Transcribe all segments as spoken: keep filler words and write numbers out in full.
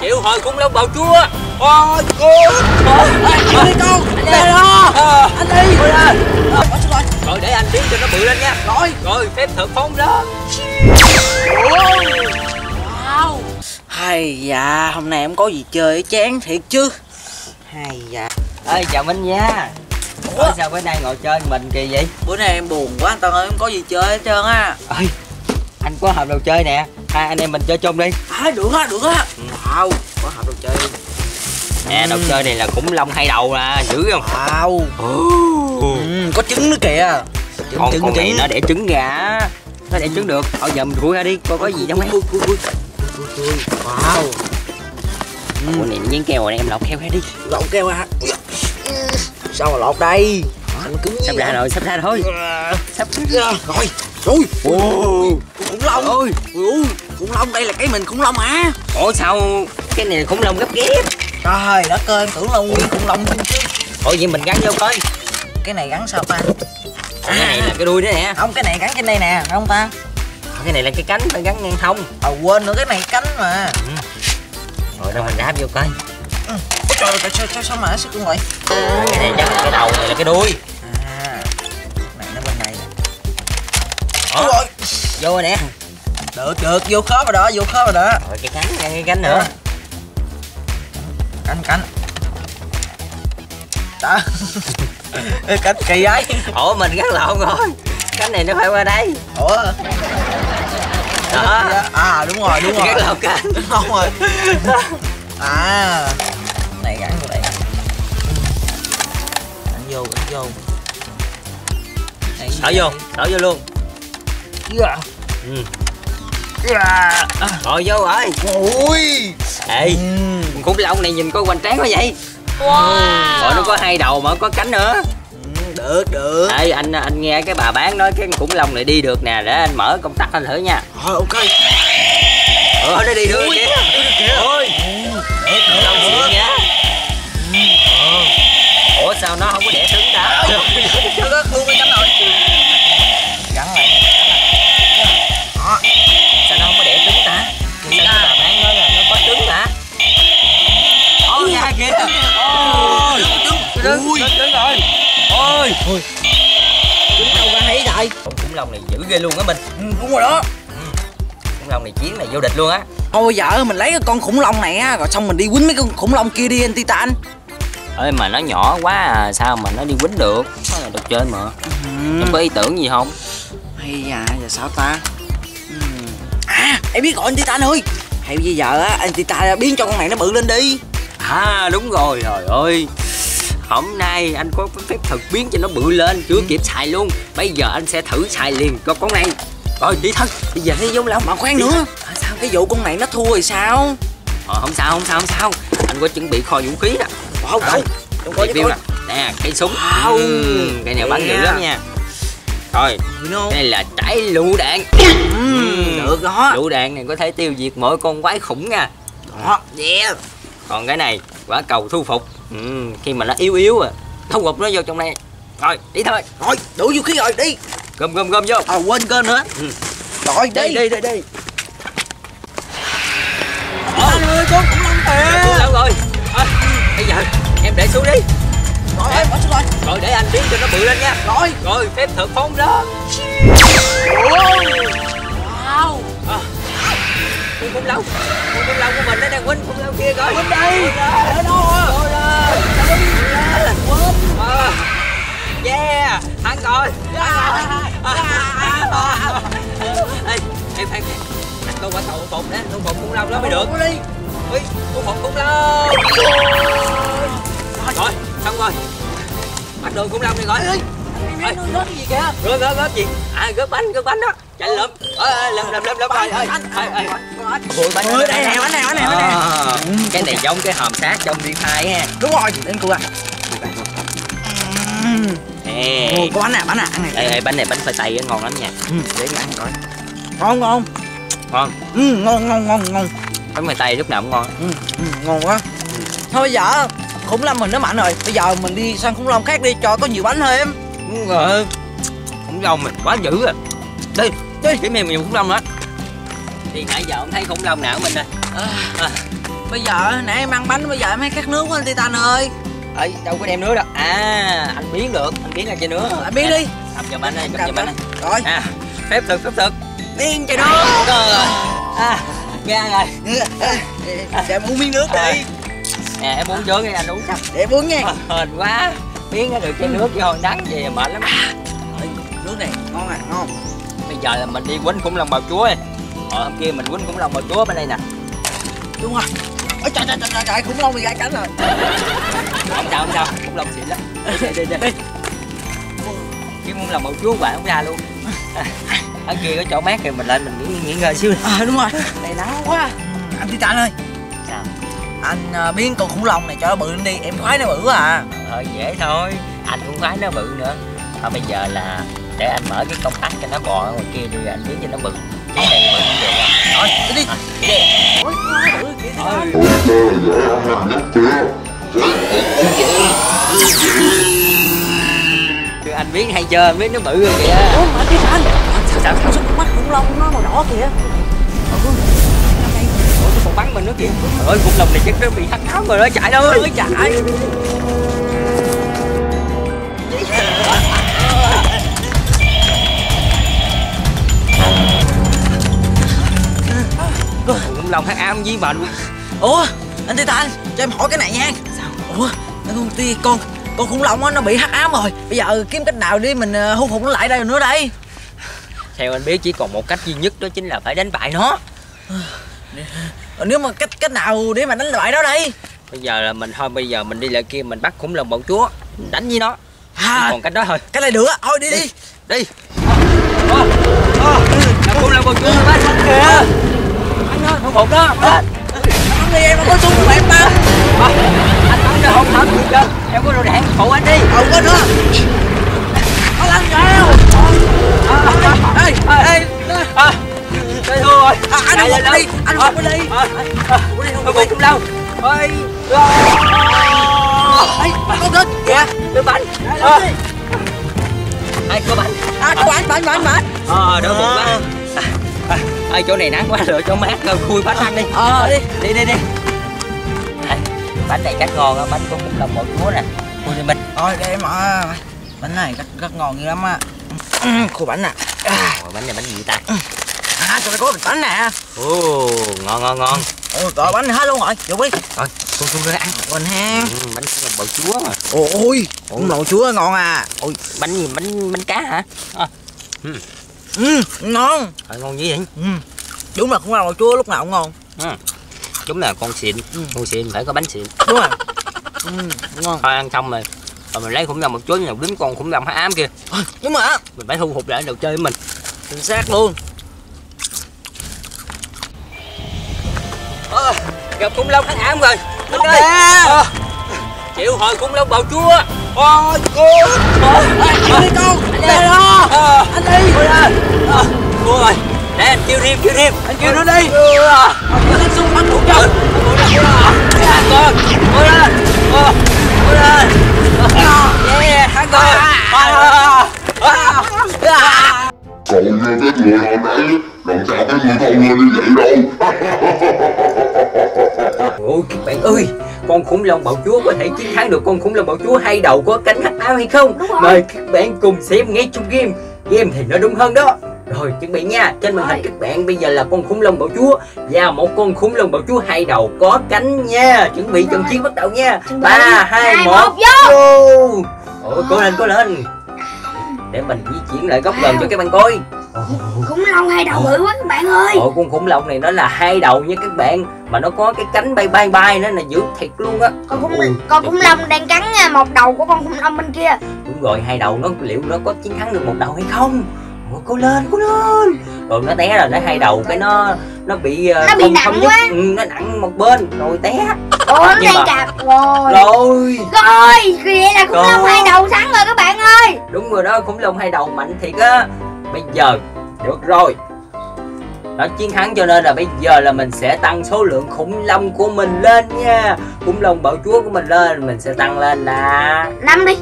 chịu hồi cũng lông bào chua. Ôi cô ơi, anh đi con, anh đi đó, anh đi rồi để anh biến cho nó bự lên nha. Rồi rồi phép thử phóng đó. Wow, hay dạ, hôm nay em có gì chơi chán thiệt chứ. Hay dạ. Ê chào Minh nha. Ủa sao bữa nay ngồi chơi mình kỳ vậy? Bữa nay em buồn quá anh Tân ơi, em có gì chơi hết trơn á. Ê anh có hộp đồ chơi nè, hai anh em mình chơi chung đi. À được á, được á. Wow, có hộp đồ chơi nè. Đồ chơi này là khủng long hai đầu nè, dữ không? Wow. Ừ, có trứng nữa kìa. Còn con này nó đẻ trứng gà, nó đẻ trứng được. Thôi giờ mình khui ra đi coi có gì trong ấy. Wow. Con này nó dán keo rồi, em lột keo ra đi. Lột keo ra. Sao mà lột đây? Sắp ra rồi, sắp ra thôi. Sắp ra rồi. Ui, khủng long ơi, khủng long đây là cái mình khủng long hả? Ủa sao cái này khủng long gấp ghép? Trời đất ơi, tưởng là nguyên khủng long. Ủa vậy mình gắn vô coi. Cái này gắn sao ta? Cái này là cái đuôi đó nè. Không, cái này gắn trên đây nè, phải không ta? Cái này là cái cánh phải gắn ngang hông. À quên nữa, cái này cánh mà. Rồi đâu mình đáp vô coi. Trời ơi, sao sao mà nó sức luôn vậy? Cái này gắn cái đầu, này là cái đuôi. Ôi, vô rồi nè. Được được, vô khớp rồi đó, vô khớp rồi đó. Rồi cái cánh, cái cánh nữa. Cánh cánh. Đó. Cánh kỳ ấy. Ủa mình gắn lộn rồi. Cánh này nó phải qua đây. Ủa. Đó. À đúng rồi, đúng rồi. Gắn lộn cánh. Đúng rồi. À. Này gắn vô đây. Đánh vô, đánh vô. Thở vô, thở vô luôn. Yeah. Ừ. Yeah. Rồi vô rồi. Ui. Ê, con khủng long này nhìn coi hoành tráng quá vậy. Wow. Rồi nó có hai đầu mà có cánh nữa. Được được. Ê, anh anh nghe cái bà bán nói cái khủng long này đi được nè, để anh mở công tắc anh thử nha. Rồi ok. Ờ nó đi được kìa. Ôi. Khủng long xịn nha. Ủa sao nó không có đẻ trứng đã? Nó có khuôn cái cánh rồi. Gắn lại. Sao nó không có đẻ trứng ta? Sao cái bà bán nói là nó có trứng hả? Ôi ra kìa. Ôi trứng, trứng, trứng rồi. Ôi trứng đâu ra thấy vậy? Khủng long này dữ ghê luôn á mình. Ừ, đúng rồi đó. Khủng long này chiến này vô địch luôn á. Ôi vợ mình lấy cái con khủng long này á, rồi xong mình đi quýnh mấy con khủng long kia đi anh Titan. Ơi mà nó nhỏ quá à, sao mà nó đi quýnh được? Nó là đồ chơi mà. Em có ý tưởng gì không? Hay dạ, giờ sao ta? À, em biết gọi anh Titan ơi. Hay bây giờ á, anh Titan biến cho con này nó bự lên đi. À đúng rồi, trời ơi. Hôm nay anh có phép thực biến cho nó bự lên, chưa kịp xài luôn. Bây giờ anh sẽ thử xài liền cho con này. Rồi đi thôi. Bây giờ đi vô lòng. Mà khoan nữa, à, sao cái vụ con này nó thua rồi sao? Ờ à, không sao, không sao, không sao. Anh có chuẩn bị kho vũ khí đó. Không, không, không có nè. Nè, cây súng. Wow. Ừ, cây này bắn dữ lắm nha. Rồi, cái này là trái lựu đạn. Ừ, được đó. Lựu đạn này có thể tiêu diệt mỗi con quái khủng nha. Đó, yeah. Còn cái này, quả cầu thu phục. Ừ, khi mà nó yếu yếu à, thu phục nó vô trong đây. Rồi, đi thôi. Rồi, đủ vũ khí rồi, đi. Gom gom gom vô. À, quên gom nữa. Ừ. Rồi, đi. Đi, đi, đi, đi. Anh ơi, con cũng lăn tè. Cũng lăn rồi. À, bây giờ, em để xuống đi. Rồi, em bỏ xuống rồi. Rồi, để anh biến cho nó bự lên nha. Rồi, rồi, phép thử phóng đó. Wow. À. Con khủng long, con khủng long của mình nó đang quýnh khủng long kia coi. Quýnh đi. Ở đâu à? Rồi rồi. Lên. Ờ. Yeah, thắng rồi. Ê, em thắng. Tôi quả tụ phục đấy, tụ phục khủng long đó mới được. Đi. Ui, tụ phục khủng long. Rồi, xong rồi. Bắt được khủng long đi rồi. Ê, góp gì kìa? Góp, góp, góp gì? À, góp bánh, góp bánh đó. Chạy lượm. Ơi, lượm, lượm, lượm, lượm. Ơi, ơi, ơi. Ôi, bánh. Ôi, đây nè, bánh nè, bánh nè, bánh nè. Cái này giống cái hòm xác trong Free Fire ha. Đúng rồi, đến cua. Nè. Ôi, có bánh nè, bánh nè, ăn này. Ê, bánh này bánh phải tay ngon lắm nha. Để ăn coi. Ngon ngon. Ngon. Ừ, ngon ngon ngon ngon. Bánh phải tay lúc nào cũng ngon. Ừ, ngon quá. Thôi giờ khủng long mình nó mạnh rồi. Bây giờ mình đi sang khủng long khác đi cho có nhiều bánh thôi em. Đúng rồi, khủng long mình quá dữ à. Đi, đi, kiếm em nhiều khủng long đó. Thì nãy giờ không thấy khủng long nào của mình nè. À, à, Bây giờ nãy em ăn bánh, bây giờ em thấy khát nước quá anh Titan ơi. Ê, đâu có đem nước đâu. À, anh biến được, anh biến ra chai nước. Anh biến đi. Cầm giùm anh ơi, cầm giùm anh ơi. Rồi. À, phép thực, phép thực. Điên chai nước. Rồi. À, ra rồi. Để em uống miếng nước đi. Nè, em uống trước đi, anh uống sắp. Để uống nha. Hên quá. Biến ra được chai nước chứ hồi nắng gì mệt lắm. Nước này ngon à, ngon. Bây giờ là mình đi quýnh cũng lòng bào chúa. Ở hôm kia mình quýnh cũng lòng bào chúa bên đây nè. Đúng rồi. Ôi trời trời trời trời, khủng long bị gãy cánh rồi. Không sao không sao, khủng long xịn lắm. Đi đi đi đi. Chứ muốn làm bầu chúa bạn không ra luôn. Ở kia có chỗ mát thì mình lên mình nghỉ ngơi xíu. Ờ à, đúng rồi. Này nóng quá. Anh Titan ơi. Sao? Anh biến con khủng long này cho nó bự lên đi, em khoái nó bự quá à. Ờ dễ thôi, anh cũng khoái nó bự nữa. Thôi bây giờ là để anh mở cái công tắc cho nó bò ở ngoài kia đi, anh biến cho nó bự. Cái này bự cũng được rồi. Rồi, đi đi. Ôi, ừ, anh biết hay chưa, anh biết nó bự rồi kìa. Ủa mà cái anh sao sao sao mắt khủng long nó màu đỏ kìa. Ủa nó còn bắn mình nữa kìa. Trời ơi khủng long này chắc nó bị thắt áo rồi đó, chạy đâu ơi chạy. Khủng long hát am với bệnh. Ủa anh Titan cho em hỏi cái này nha. Sao? Ủa con ti con con khủng long á nó bị hắc ám rồi, bây giờ kiếm cách nào đi mình hung hục nó lại đây nữa đây. Theo anh biết chỉ còn một cách duy nhất, đó chính là phải đánh bại nó. Nếu mà cách cách nào để mà đánh bại nó đây? Bây giờ là mình thôi, bây giờ mình đi lại kia mình bắt khủng long bọn chúa đánh với nó. À, còn cách đó thôi, cái này được á. Thôi đi đi đi, đi. À, à, à, khủng long bọn chúa nó bắt anh kìa. Không hụt đó. Bắn đi em, không có súng của em ba. Anh bắn cho hụt thật gì chứ. Em có đồ đạn, phụ anh đi. Không có nữa. Nó lăn rào. Ê, ê, ê thua rồi. Anh không có đi, anh không có đi. Không có đi, không lâu. Ê, con thích kìa. Đưa bánh. Ai có bánh. À, có bánh, bánh, bánh, bánh. Ờ, đỡ bụng quá. Ơi chỗ này nắng quá lựa chỗ mát thôi, khui bánh ăn đi. Ờ đi đi đi đi. À, bánh này cắt ngon á, bánh của khủng long bọ chúa nè. Khui đi mình. Thôi để em à. Bánh này cắt rất ngon dữ lắm á. Khui bánh nè. À. Bánh này bánh gì ta? À chỗ này có bịch bánh nè. Ồ ngon ngon ngon. Ôi trời bánh hết luôn rồi. Vô đi. Rồi xuống xuống ra ăn. Quên ha. Ừ, bánh khủng long bọ chúa mà. Ôi khủng long bọ chúa ngon à. Ôi bánh gì, bánh bánh cá hả? À. Ừ. Ừ, ngon. À, ngon dữ vậy? Ừ. Đúng là khủng long bọ chúa lúc nào cũng ngon. Ừ. Đúng là con xịn, ừ. Con xịn phải có bánh xịn. Đúng rồi. Ừ, ngon. Thôi ăn xong rồi. Rồi mình lấy khủng long bọ chúa nào đứng con khủng long hắc ám kia. À, đúng rồi. Mình phải thu hụt lại đồ chơi của mình. Chính xác luôn. À, gặp khủng long hắc ám rồi. Mình ơi. À, chịu hồi khủng long bọ chúa. Ôi cô. Ôi, đi con. Đây đó. À, anh đi. Thôi à, thua rồi. Để anh kêu riêng, kêu riêng. Anh kêu nó đi. Ờ. Anh xung bắn thủ trận. Thôi ra. Thôi ra con. Thôi ra. Ờ. Thôi ra. Yeah, thắng rồi. Cậu như cái người hồi nãy, làm sao cái người thông minh như vậy đâu. Ôi các bạn ơi, con khủng long bạo chúa có thể chiến thắng được con khủng long bạo chúa hay đầu có cánh hắc ám hay không? Mời các bạn cùng xem ngay trong game. Game thì nó đúng hơn đó. Rồi chuẩn bị nha, trên màn hình các bạn bây giờ là con khủng long bạo chúa và một con khủng long bạo chúa hai đầu có cánh nha. Chuẩn bị trận chiến bắt đầu nha. ba hai một vô. Ôi cố lên cố lên. Để mình di chuyển lại góc gần cho các bạn coi. Khủng long hai đầu bự quá các bạn ơi. Ôi con khủng long này nó là hai đầu nha các bạn, mà nó có cái cánh bay bay bay nó là dữ thiệt luôn á. Con khủng con khủng long đang cắn một đầu của con khủng long bên kia. Đúng rồi, hai đầu nó liệu nó có chiến thắng được một đầu hay không? Ôi cố lên cố lên. Rồi nó té rồi, nó hai đầu cái nó nó bị nó bị nặng quá, nó nặng một bên rồi té. Ủa nó đang cạp rồi. Rồi rồi vậy là khủng long hai đầu thắng rồi các bạn ơi. Đúng rồi đó, khủng long hai đầu mạnh thiệt á. Bây giờ được rồi, nó chiến thắng cho nên là bây giờ là mình sẽ tăng số lượng khủng long của mình lên nha. Khủng long bạo chúa của mình lên, mình sẽ tăng lên là năm đi.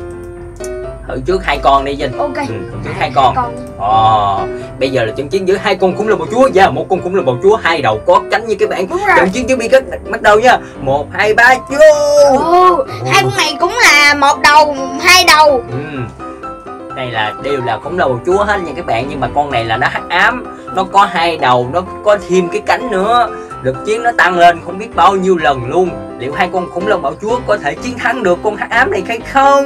thử trước hai con đi Vinh. Ok. Ừ, thử trước hai con. Ờ. Bây giờ là trận chiến giữa hai con khủng long bạo chúa và một con khủng long bạo chúa hai đầu có cánh như các bạn. Trận chiến chuẩn bị kết bắt đầu nha. một hai ba vô. Oh, hai con này cũng là một đầu, hai đầu. Ừ. Đây là đều là khủng long bạo chúa hết nha các bạn, nhưng mà con này là nó hắc ám, nó có hai đầu, nó có thêm cái cánh nữa. Lực chiến nó tăng lên không biết bao nhiêu lần luôn. Liệu hai con khủng long bạo chúa có thể chiến thắng được con hắc ám này hay không?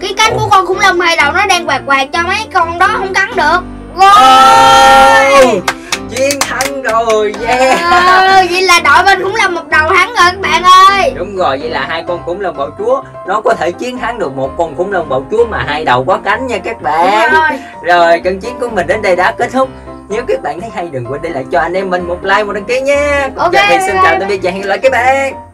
Cái cánh Ủa. của con khủng long hai đầu nó đang quạt quạt cho mấy con đó không cắn được. Rồi oh, chiến thắng rồi, yeah. Ừ, vậy là đội bên khủng long một đầu thắng rồi các bạn ơi. Đúng rồi, vậy là hai con khủng long bạo chúa nó có thể chiến thắng được một con khủng long bạo chúa mà hai đầu có cánh nha các bạn. Rồi, rồi trận chiến của mình đến đây đã kết thúc. Nếu các bạn thấy hay đừng quên để lại cho anh em mình một like, một đăng ký nha. Ok, xin chào tạm biệt và hẹn gặp lại các bạn.